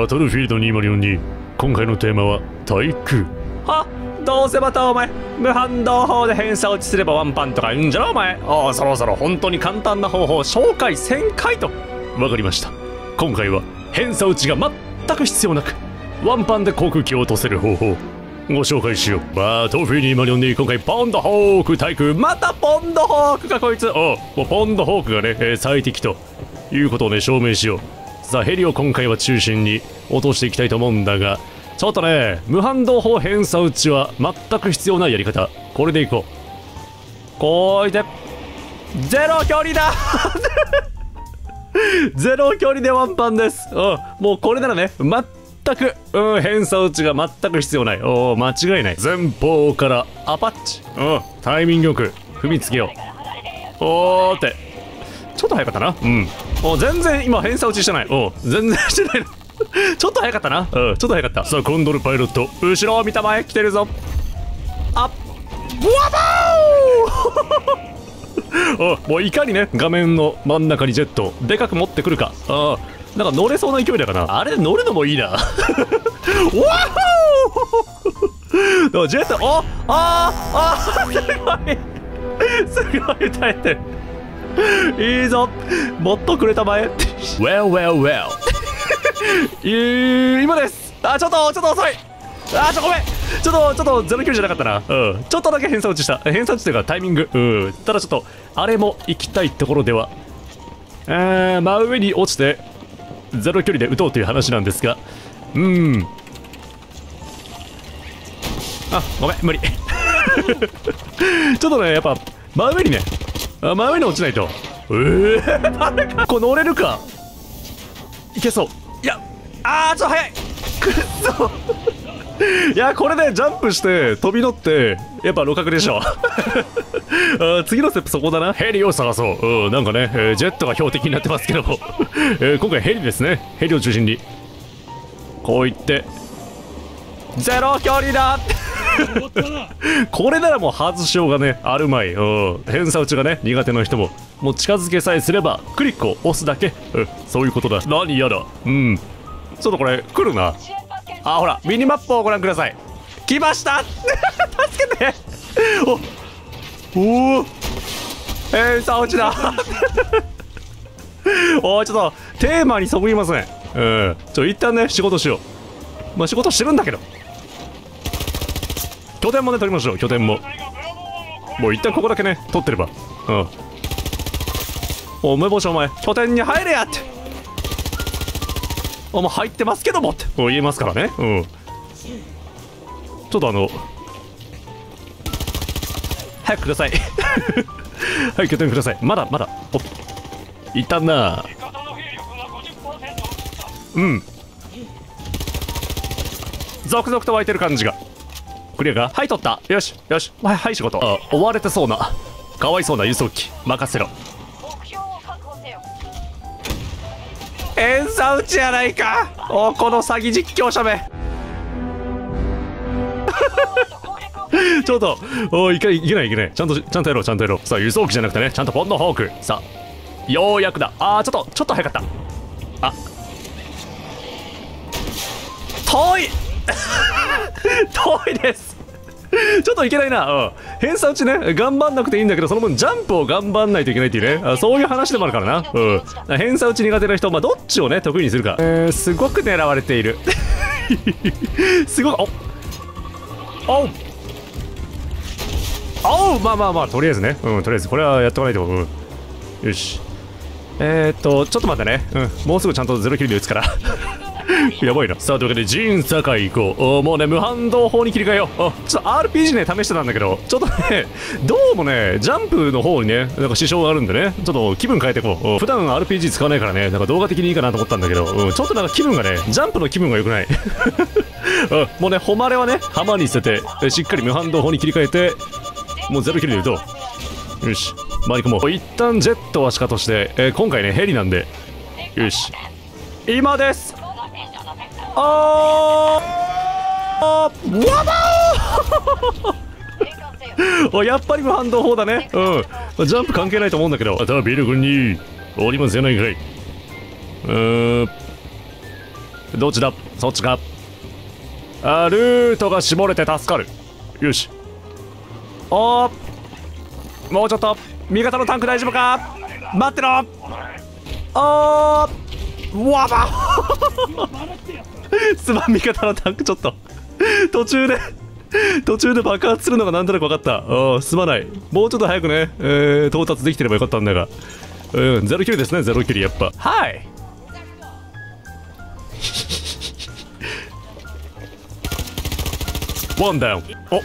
バトルフィールド2042に今回のテーマは対空。はどうせまたお前無反動砲で偏差落ちすればワンパンとか言うんじゃろお前。ああそろそろ本当に簡単な方法紹介1000回と。わかりました。今回は偏差落ちが全く必要なくワンパンで航空機を落とせる方法ご紹介しよう。バトルフィールド2042今回ポンドホーク対空。またポンドホークかこいつ。おうもうポンドホークがね、最適ということをね証明しよう。さあヘリを今回は中心に落としていきたいと思うんだが、ちょっとね無反動砲偏差撃ちは全く必要ないやり方、これでいこう。こいでゼロ距離だゼロ距離でワンパンです。もうこれならね全く、偏差撃ちが全く必要ない。お間違いない。前方からアパッチ、タイミングよく踏みつけよう。おーってちょっと早かったな。お全然今偏差落ちしてない。全然してないちょっと早かったな。ちょっと早かった。さあコンドルパイロット後ろを見たまえ来てるぞ。あっワバーもういかにね画面の真ん中にジェットをでかく持ってくるか。なんか乗れそうな勢いだからな。あれ乗るのもいいなワーおジェットおあすごいすごい耐えてるいいぞもっとくれたまえwell 今です。ちょっと遅い。ちょごめんちょっとゼロ距離じゃなかったな。ちょっとだけ偏差落ちした。偏差落ちというかタイミング。ただちょっとあれも行きたいところでは真上に落ちてゼロ距離で撃とうという話なんですが、あごめん無理ちょっとねやっぱ真上にね真上に落ちないと。誰かこれ乗れるか。いけそう。いやちょっと早いくっそいやこれで、ね、ジャンプして飛び乗ってやっぱ路角でしょ次のステップそこだな。ヘリを探そう。なんかね、ジェットが標的になってますけども、今回ヘリですね。ヘリを中心にこういってゼロ距離だこれならもう外しようがねあるまい。偏差打ちがね苦手な人ももう近づけさえすればクリックを押すだけ、そういうことだ。何やらちょっとこれ来るな。ほらミニマップをご覧ください。来ました助けておお偏差打ちだちょっとテーマにそぐいますね。一旦ね仕事しよう。まあ仕事してるんだけど拠点もね取りましょう。拠点ももう一旦ここだけね取ってれば。お梅干しお前拠点に入れやってお前入ってますけどもって言えますからね。ちょっと早くくださいはい拠点ください。まだいったんな。続々と湧いてる感じが。クリアか。はい取った。よしはい仕事。追われてそうなかわいそうな輸送機任せろ。偏差撃ちやないか。この詐欺実況者めちょっといけないちゃんとやろうさあ輸送機じゃなくてねちゃんとポンドホーク。さあようやくだ。ちょっと早かった。遠い遠いですちょっといけないな。偏差打ちね頑張んなくていいんだけどその分ジャンプを頑張んないといけないっていうねそういう話でもあるからな。偏差打ち苦手な人、どっちをね得意にするか。すごく狙われているすごくおうまあとりあえずねとりあえずこれはやっとかないと。よしちょっと待ってね。もうすぐちゃんとゼロキルで打つからやばいな。さあというわけで陣坂行こう。もうね無反動砲に切り替えよう。ちょっと RPG ね試してたんだけどちょっとねどうもねジャンプの方にねなんか支障があるんでねちょっと気分変えてこう。普段 RPG 使わないからねなんか動画的にいいかなと思ったんだけど、ちょっとなんか気分がねジャンプの気分が良くないもうね誉れはね浜に捨ててしっかり無反動砲に切り替えてもうゼロキルで言うとよし回り込もう。一旦ジェットはシカとして、今回ねヘリなんでよし今です。わばおやっぱり無反動砲だね。ジャンプ関係ないと思うんだけど。あとはビル君におりますやないかい。どっちだ、そっちか。あ、ルートが絞れて助かる。よし。おー、もうちょっと。味方のタンク大丈夫か、待ってろ。おー、わばすまん、味方のタンクちょっと途中で爆発するのがなんとなく分かった。ああ、すまない。もうちょっと早くね、到達できてればよかったんだが、うん、ゼロ距離ですね、ゼロ距離やっぱ。はい。ワンダウン。おっ、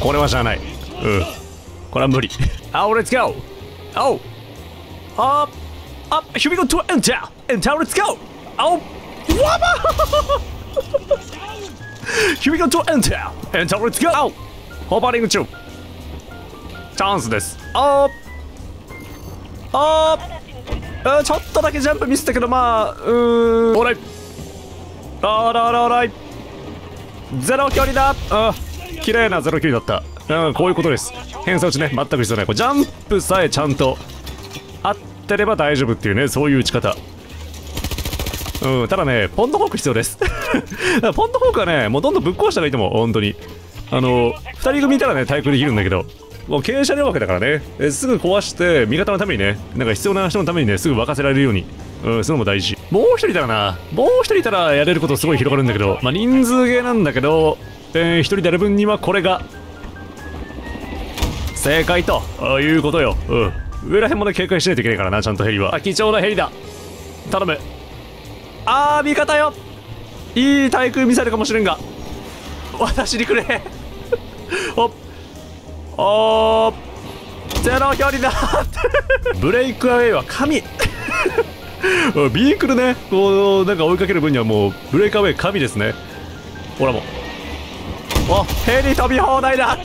これはじゃない。うん、これは無理。あお、レッツゴー。あお、ああ、ヒュビゴトゥエンター、エンター、レッツゴー。あお、ワバヒュビゴトゥエンター、エンター、レッツゴー。ホバリング中、チャンスです。ああ、ちょっとだけジャンプミスったけど、まあ、オーライ、あらあらあら、ゼロ距離だ。あ、綺麗なゼロ距離だった。うん、こういうことです。偏差打ちね、全く必要ない。これジャンプさえちゃんと合ってれば大丈夫っていうね、そういう打ち方。うん、ただね、ポンドフォーク必要です。ポンドフォークはね、もうどんどんぶっ壊したらいいと思う、本当に。2人組いたらね、対空できるんだけど、もう傾斜なわけだからね、すぐ壊して味方のためにね、なんか必要な人のためにね、すぐ沸かせられるように、うん、そういうのも大事。もう一人いたらな、もう一人いたらやれることすごい広がるんだけど、まあ人数ゲーなんだけど、一人でやる分にはこれが正解ということよ。うん、上らへんもね、警戒しないといけないからな、ちゃんとヘリは。あ、貴重なヘリだ、頼む。あー、味方よ、いい対空ミサイルかもしれんが、私にくれ。おっ、おー、ゼロ距離だ。ブレイクアウェイは神。ビークルね、こうなんか追いかける分にはもうブレイクアウェイ神ですね。ほらもう、お、ヘリ飛び放題だ。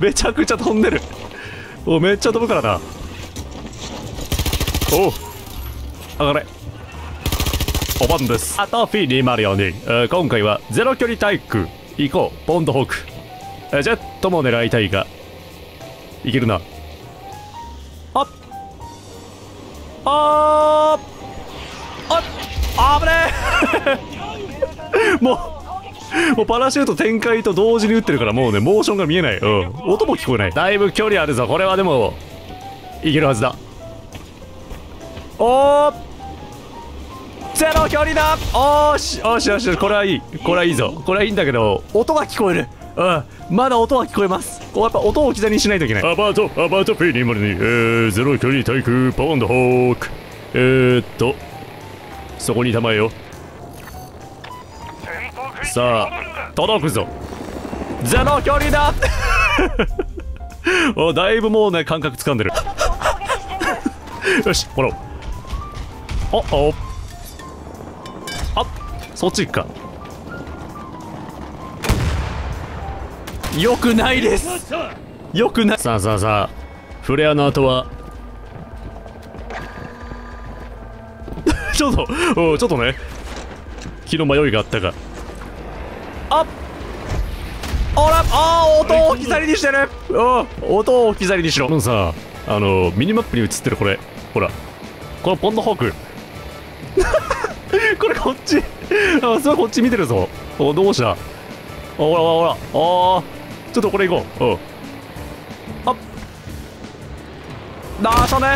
めちゃくちゃ飛んでる。お、めっちゃ飛ぶからな。おう、上がれ。おばんです。アトフィ2042、今回はゼロ距離対空行こう、ポンドホーク。ジェットも狙いたいが、いけるな。あっ、あー、あっ、危ねえ。もうパラシュート展開と同時に打ってるから、もうね、モーションが見えない。うん、音も聞こえない。だいぶ距離あるぞ、これは。でもいけるはずだ。おー、ゼロ距離だ。おーし、おーし、おーし、これはいい、これはいいぞ、これはいいんだけど、音が聞こえる。うん、まだ音は聞こえます。こうやっぱ音を置き去りにしないといけない。アバートP2042、ゼロ距離対空ポンドホーク。そこに構えよ。さあ、届くぞ。ゼロ距離だ。お、だいぶもうね、感覚掴んでる。よし、ほら、おっ、おっ、あ、そっち行くか。よくないです、よくない。さあさあさあ、フレアの後はちょっとね、気の迷いがあったが、あっ、おら、あー、音を置き去りにしてる。音を置き去りにしろ。このさ、ミニマップに映ってるこれ、ほら、このポンドホーク。これこっち、あ、それこっち見てるぞ。お、どうした。ほらほらほら、あー、ちょっとこれ行こう。うん、あっ、なあ、それ。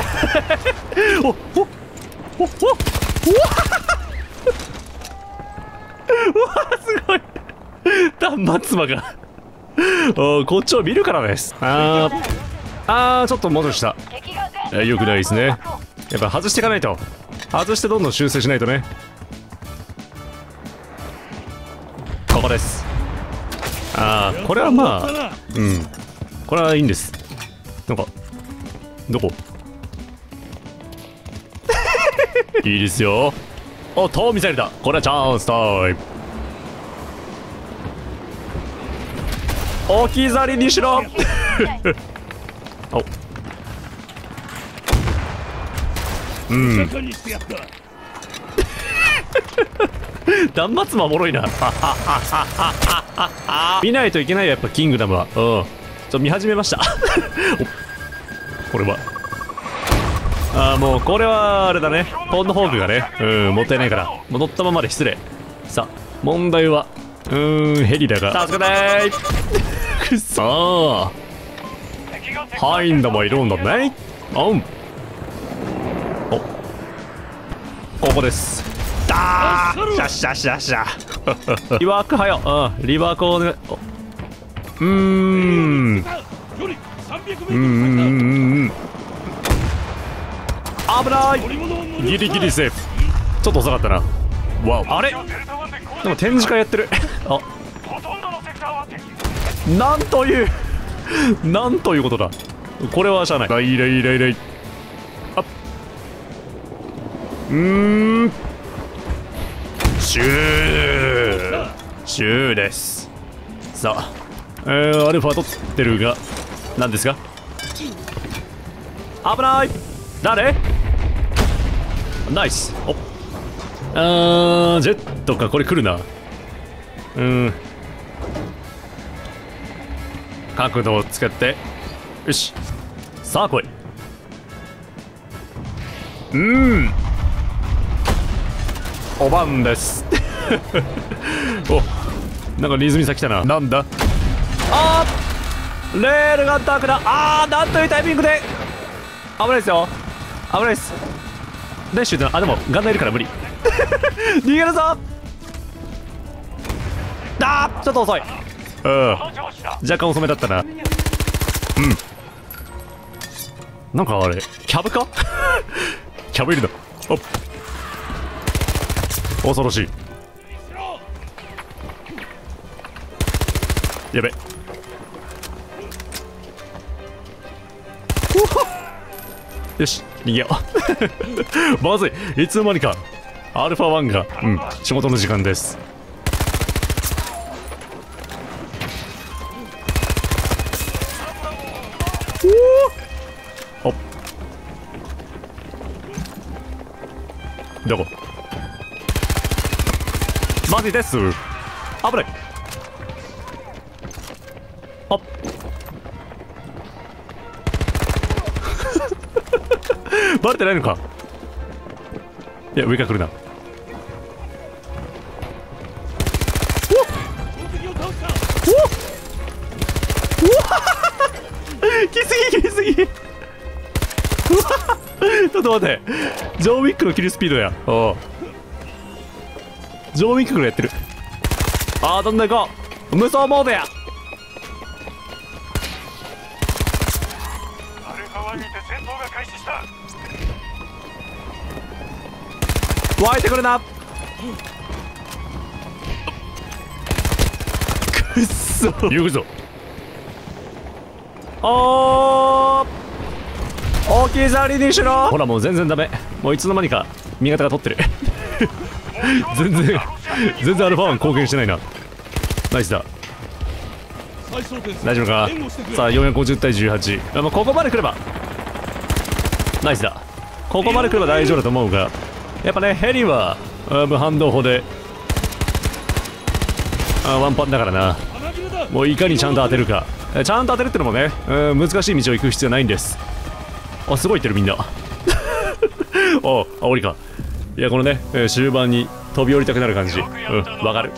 おっ、おっ、おっ、おっ、うわー、すごい。端末魔がこっちを見るからです。ちょっと戻した。よくないですね、やっぱ外していかないと。外してどんどん修正しないとね。ここです。ああ、これはまあ、うん、これはいいんです。なんかどこ。いいですよ。おっと、ミサイルだ。これはチャンスタイム。置き去りにしろ。お、うん、断末魔おもろいな。見ないといけないよ、やっぱキングダムは。うん、ちょっと見始めました。これはああ、もうこれはあれだね、ポンの宝具がね、もったいないから、もう乗ったままで失礼。さあ問題はヘリだが助けない。くっそー、ハインダもいるんだね。オン、お、ここです。だー、シャッシャッシャッシャリワークはよ、うん、リワークをね、危ない、ギリギリセーフ。ちょっと遅かったな。わお、あれでも展示会やってるあ、なんというなんということだ。これはしゃあない。いいね、いいね、いいね。あっ、シューシューです。さあ、アルファ取ってるが何ですか。危ない、誰、ナイス。おっ、ジェットか、これ来るな。角度をつけて、よし、さあ来い。おばんです。お、なんかリズミさ来たな。なんだ、あー、レールがダークだ。あー、なんというタイミングで、危ないですよ、危ないです。ダッシュだ。あ、でもガンダーいるから無理逃げるぞ。あー、ちょっと遅い。若干遅めだったな。なんかあれキャブかキャブいるの。おっ、恐ろしい。やべ、よし逃げようまずい、いつの間にかアルファ1が、仕事の時間です。おっ、どこ、マジです、危ない。あっバレてないのか。いや、上から来るな。来すぎ来すぎちょっと待って、ジョー・ウィックのキルスピードや。おう、ジョー・ウィックぐらいやってる。あー、どんどん行こう、無双モードや。湧いてくるな。くっそ、行くぞ。おー、大きいザリにしろ。ほら、もう全然ダメ。もういつの間にか味方が取ってる全然アルファ1貢献してないな。ナイスだ。大丈夫か。さあ450対18、ここまで来ればナイスだ。ここまで来れば大丈夫だと思うが、やっぱね、ヘリは無反動砲でワンパンだからな。もういかにちゃんと当てるか、ちゃんと当てるってのもね、難しい道を行く必要ないんです。あ、すごい行ってるみんなおう、あ、降りか。いや、このね、終盤に飛び降りたくなる感じ、わかる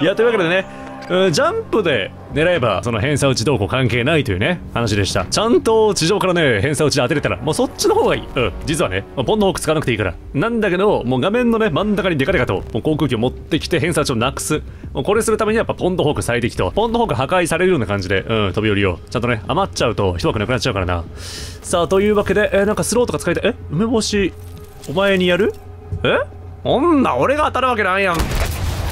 いや、というわけでね、ジャンプで狙えばその偏差打ちどうこう関係ないというね話でした。ちゃんと地上からね偏差打ち当てれたらもうそっちの方がいい。実はね、ポンのフォーク使わなくていいからなんだけど、もう画面のね真ん中にデカデカともう航空機を持ってきて偏差打ちをなくす。もうこれするためにやっぱポンのフォーク最適と、ポンのフォーク破壊されるような感じで、飛び降りよう。ちゃんとね余っちゃうと一枠なくなっちゃうからな。さあというわけで、なんかスローとか使いたい。梅干しお前にやる。え、女俺が当たるわけないやん。